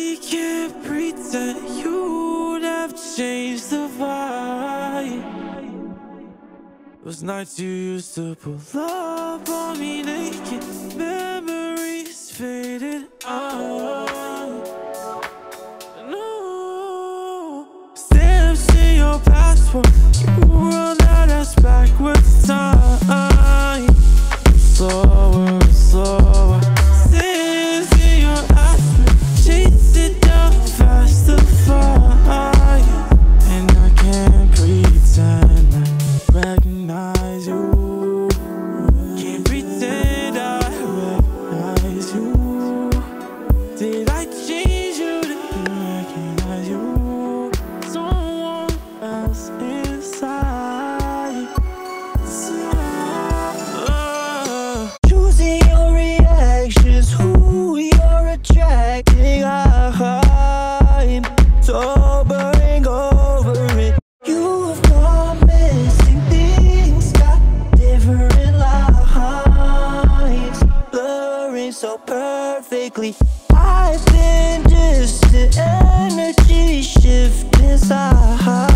really can't pretend you'd have changed the vibe. Those nights you used to pull up on me naked, memories faded out. No steps in your passport, you run at us back with time. Slower, slower. I've been just an energy shift inside.